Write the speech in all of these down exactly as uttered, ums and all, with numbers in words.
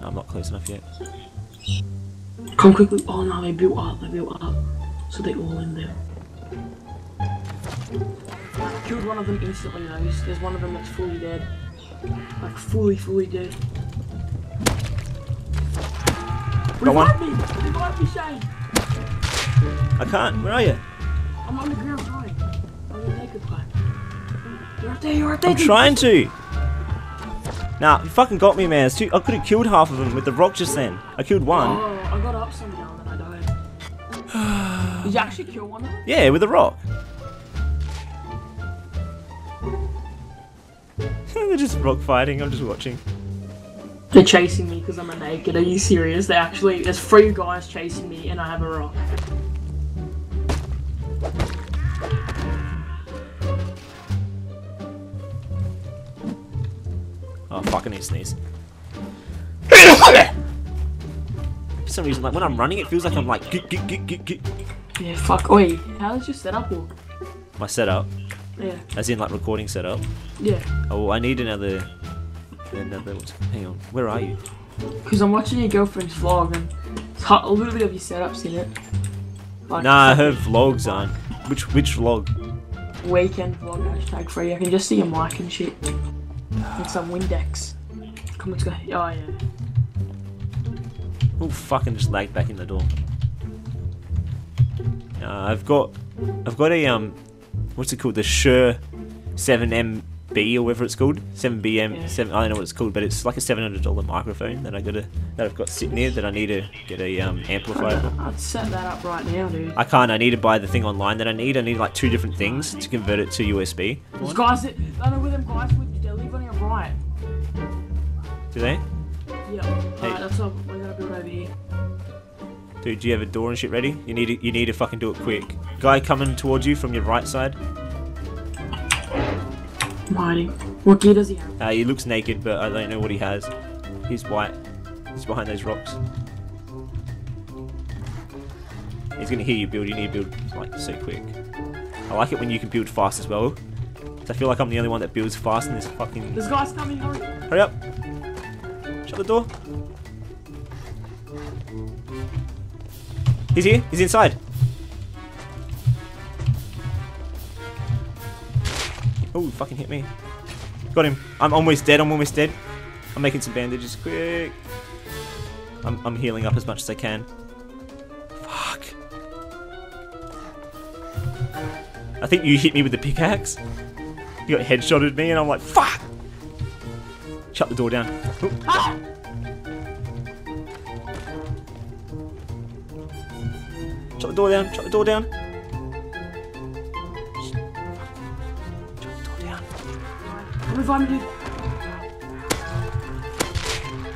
No, I'm not close enough yet. Come quickly. Oh no, they built up, they built up. So they're all in there. Killed one of them instantly though. There's one of them that's fully dead. Like fully, fully dead. Revive me! Revive me, Shane! I can't, where are you? I'm on the ground crying. I'm the naked guy. You're up there, you're up there! I'm trying to! Nah, you fucking got me, man. It's too, I could have killed half of them with the rock just then. I killed one. Oh, I got up somehow and then I died. Did you actually kill one of them? Yeah, with a rock. They're just rock fighting, I'm just watching. They're chasing me because I'm a naked. Are you serious? They actually, there's three guys chasing me and I have a rock. Oh, fuck, I need to sneeze. For some reason, like, when I'm running, it feels like I'm like, goop, goop, goop, goop, goop. Yeah, fuck. Oi, how does your setup look? My setup? Yeah. As in, like, recording setup? Yeah. Oh, I need another... another... Hang on, where are you? Because I'm watching your girlfriend's vlog, and it's hot, a little bit of your setup's in it. Like, nah, her vlogs aren't. Which, which vlog? Weekend vlog, hashtag free. I can just see your mic and shit. And some Windex. Come, let's go. Oh, yeah. Oh, fucking just lagged back in the door. Uh, I've got... I've got a, um... what's it called? The Shure seven M B or whatever it's called. seven B M... Yeah. seven, I don't know what it's called, but it's like a seven hundred dollar microphone that, I gotta, that I've got sitting here that I need to get a, um, amplifier. I'd set that up right now, dude. I can't. I need to buy the thing online that I need. I need, like, two different things to convert it to U S B. Those guys... I don't know where them guys... Right. Do they? Yeah. Hey. Alright, that's all. We're gonna build over here. Dude, do you have a door and shit ready? You need to, you need to fucking do it quick. Guy coming towards you from your right side. I'm hiding. What gear does he have? Uh, he looks naked, but I don't know what he has. He's white. He's behind those rocks. He's gonna hear you build. You need to build like so quick. I like it when you can build fast as well. I feel like I'm the only one that builds fast in this fucking... This guy's coming, hurry! Hurry up! Shut the door! He's here! He's inside! Oh, fucking hit me. Got him. I'm almost dead, I'm almost dead. I'm making some bandages, quick! I'm, I'm healing up as much as I can. Fuck. I think you hit me with the pickaxe. You got headshotted me and I'm like, fuck! Shut the door down. Ah! Shut the door down, shut the door down. Shut the door down. Revive me, dude.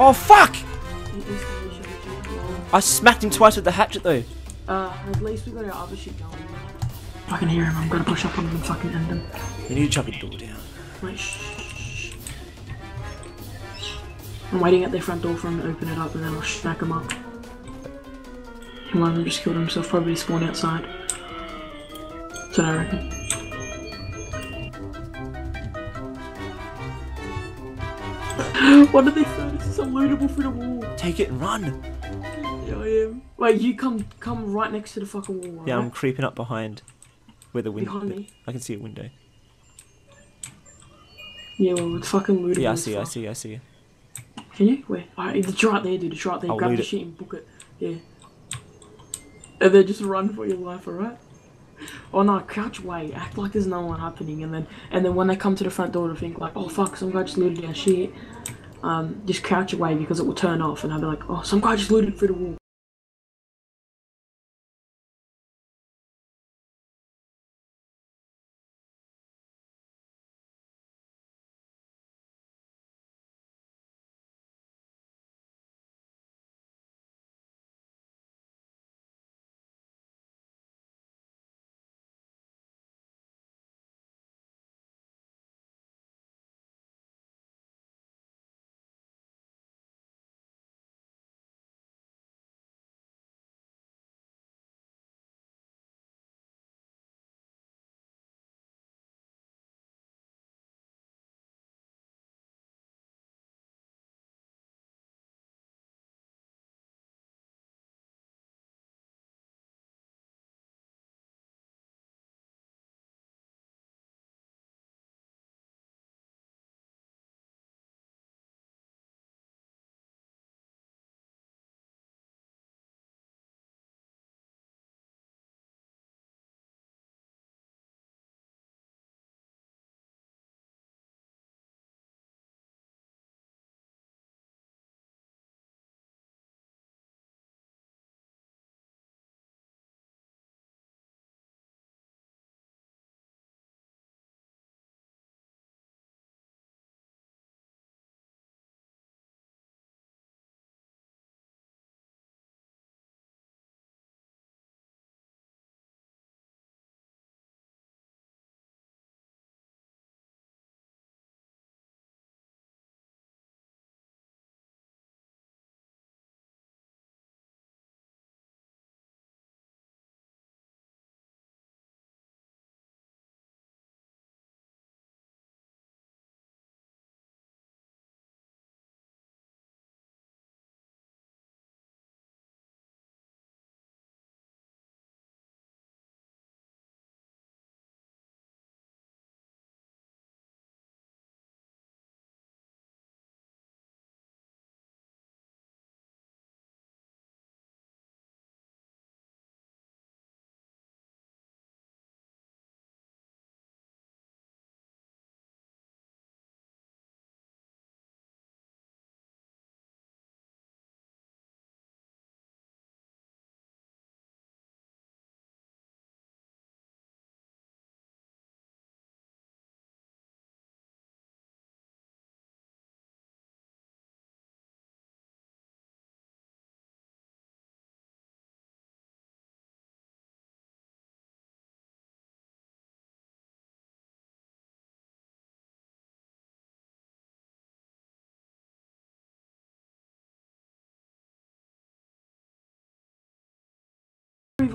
Oh, fuck! I smacked him twice with the hatchet though. Uh, at least we got our other shit going. I can hear him, I'm gonna push up on him and fucking end him. We need to chuck the door down. Wait, shh, shh, shh. I'm waiting at their front door for him to open it up and then I'll smack him up. And one of them just killed himself, probably spawned outside. That's what I reckon. What did they say? This is unloadable through the wall. Take it and run! Yeah, I am. Wait, you come come right next to the fucking wall, right? Yeah, I'm creeping up behind. Where the window the, I can see a window. Yeah, well, it's fucking looted. Yeah, I see, I see, I see. Can you? Where? Alright, it's right there, dude. It's right there. I'll grab the shit and book it. Yeah. And then just run for your life, alright? Oh no, crouch way. Act like there's no one happening, and then and then when they come to the front door to think like, oh fuck, some guy just looted our shit. Um, just crouch away because it will turn off, and I'll be like, oh, some guy just looted through the wall.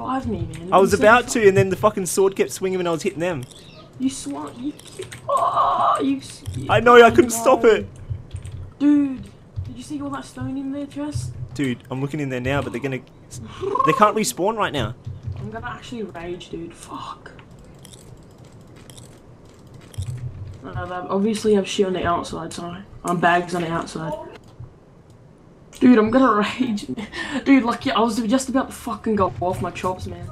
revive me, man. I was about to, and then the fucking sword kept swinging when I was hitting them. You swung. You, oh, you, you I know, I couldn't know. stop it. Dude, did you see all that stone in their chest? Dude, I'm looking in there now, but they're gonna... They can't respawn right now. I'm gonna actually rage, dude. Fuck. Uh, they obviously have shit on the outside, sorry. I'm bags on the outside. Dude, I'm gonna rage. Dude, like, yeah, I was just about to fucking go off my chops, man.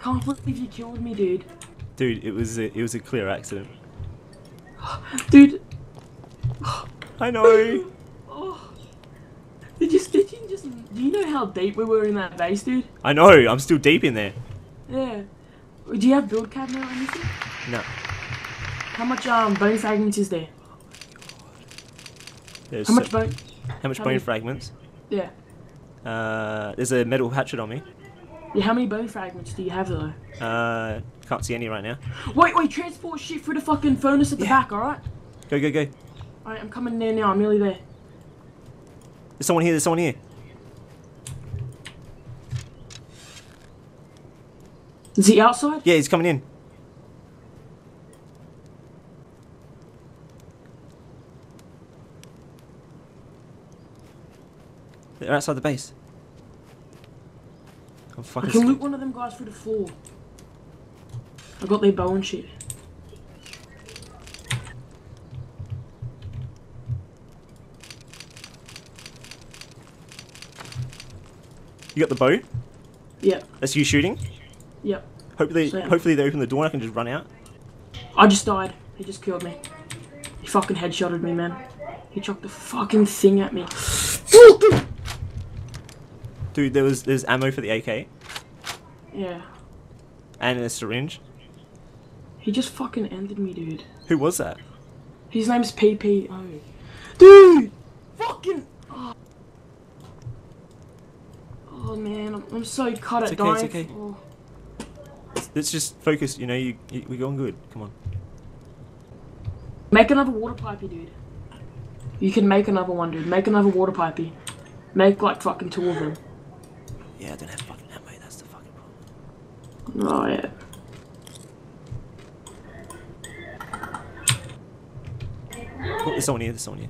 Can't believe you killed me, dude. Dude, it was a, it was a clear accident. Dude. I know. Oh. Did you did you just do you know how deep we were in that base, dude? I know. I'm still deep in there. Yeah. Do you have build cab now or anything? No. How much um bone fragments is there? There's how much bone? How much how bone many? fragments? Yeah. Uh, there's a metal hatchet on me. Yeah, how many bone fragments do you have though? Uh, can't see any right now. Wait, wait, transport shit through the fucking furnace at the yeah. back, alright? Go, go, go. Alright, I'm coming near now, I'm nearly there. There's someone here, there's someone here. Is he outside? Yeah, he's coming in. They're outside the base. I'm fucking I can loot one of them guys through the floor. I got their bow and shit. You got the bow? Yeah. That's you shooting? Yep. Hopefully, so, yeah. hopefully they open the door and I can just run out. I just died. He just killed me. He fucking headshotted me, man. He chucked the fucking thing at me. Dude, there was there's ammo for the A K. Yeah. And a syringe. He just fucking ended me, dude. Who was that? His name's P P O. Dude! Fucking... Oh, oh man, I'm, I'm so cut it's at okay, dying. It's okay, oh. Let's just focus, you know, you, you, we're going good. Come on. Make another water pipey, dude. You can make another one, dude. Make another water pipey. Make, like, fucking two of them. Yeah, I don't have fucking ammo, that's the fucking problem. Oh, yeah. Oh, there's someone here, there's someone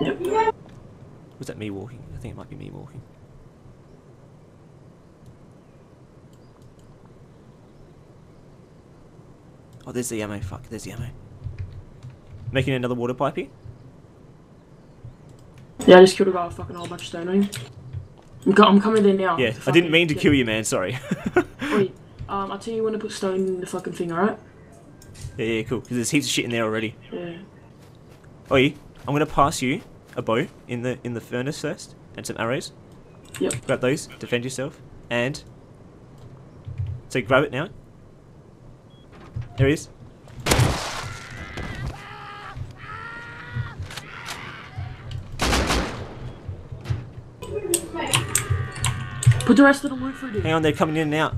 here. Yep. Was that me walking? I think it might be me walking. Oh, there's the ammo, fuck, there's the ammo. Making another water pipe here? Yeah, I just killed a guy with fucking a whole bunch of stone on him. I'm, co I'm coming there now. Yeah, I didn't mean to yeah. kill you, man, sorry. Wait, um, I'll tell you when to put stone in the fucking thing, alright? Yeah, yeah, cool, because there's heaps of shit in there already. Yeah. Oi, I'm going to pass you a bow in the in the furnace first, and some arrows. Yep. Grab those, defend yourself, and... So grab it now. There he is. Put the rest of the loot through, dude. Hang on, they're coming in and out.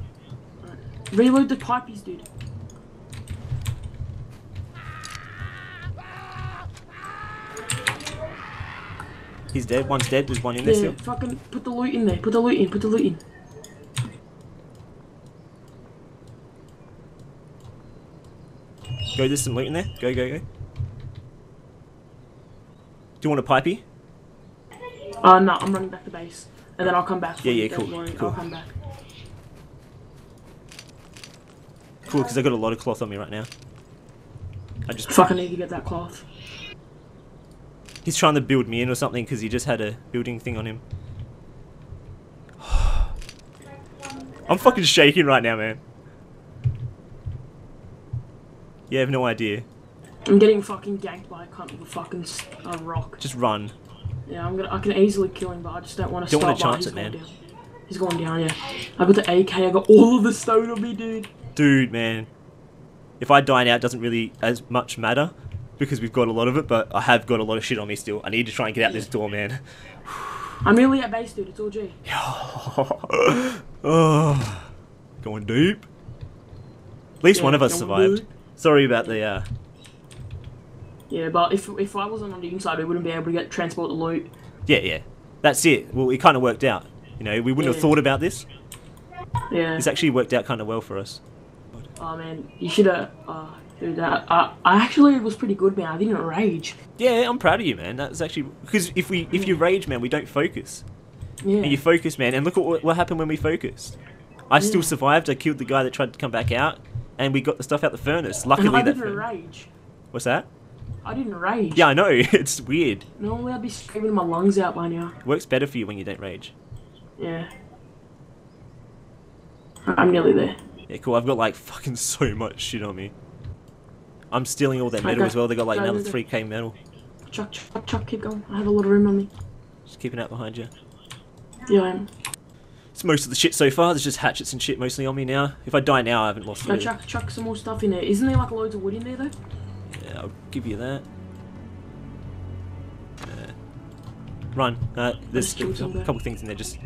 Right. Reload the pipies, dude. He's dead. One's dead. There's one in there yeah, still. Fucking put the loot in there. Put the loot in. Put the loot in. Go, there's some loot in there. Go, go, go. Do you want a pipey? Uh, no, I'm running back to base. And then I'll come back. Yeah, yeah, cool, cool. I'll come back. Cool, because I've got a lot of cloth on me right now. I just fucking need to get that cloth. He's trying to build me in or something because he just had a building thing on him. I'm fucking shaking right now, man. You have no idea. I'm getting fucking ganked by a cunt with a fucking uh, rock. Just run. Yeah, I'm gonna. I can easily kill him, but I just don't want to stop. Don't want to chance it, man. Down. He's going down. Yeah, I got the A K. I got all of the stone on me, dude. Dude, man, if I die now, it doesn't really as much matter because we've got a lot of it. But I have got a lot of shit on me still. I need to try and get out yeah. this door, man. I'm nearly at base, dude. It's all G. Oh, going deep. At least yeah, one of us survived. Deep. Sorry about the. Uh, Yeah, but if if I wasn't on the inside, we wouldn't be able to get transport the loot. Yeah, yeah, that's it. Well, it kind of worked out. You know, we wouldn't yeah. have thought about this. Yeah. It's actually worked out kind of well for us. Oh man, you should have... Uh, Dude, uh, I, I actually was pretty good, man. I didn't rage. Yeah, I'm proud of you, man. That's actually because if we if you rage, man, we don't focus. Yeah. And you focus, man, and look at what, what happened when we focused. I yeah. still survived. I killed the guy that tried to come back out, and we got the stuff out the furnace. Luckily, and I didn't that rage. What's that? I didn't rage. Yeah, I know. It's weird. Normally, I'd be screaming my lungs out by now. Works better for you when you don't rage. Yeah. I'm nearly there. Yeah, cool. I've got like fucking so much shit on me. I'm stealing all that metal okay. as well. They got like another three K metal. Chuck, chuck, chuck, keep going. I have a lot of room on me. Just keeping out behind you. Yeah, I am. It's most of the shit so far. There's just hatchets and shit mostly on me now. If I die now, I haven't lost. No, food. chuck, chuck some more stuff in there. Isn't there like loads of wood in there though? Yeah, I'll give you that. Uh, run. Uh, there's a couple things in there. Just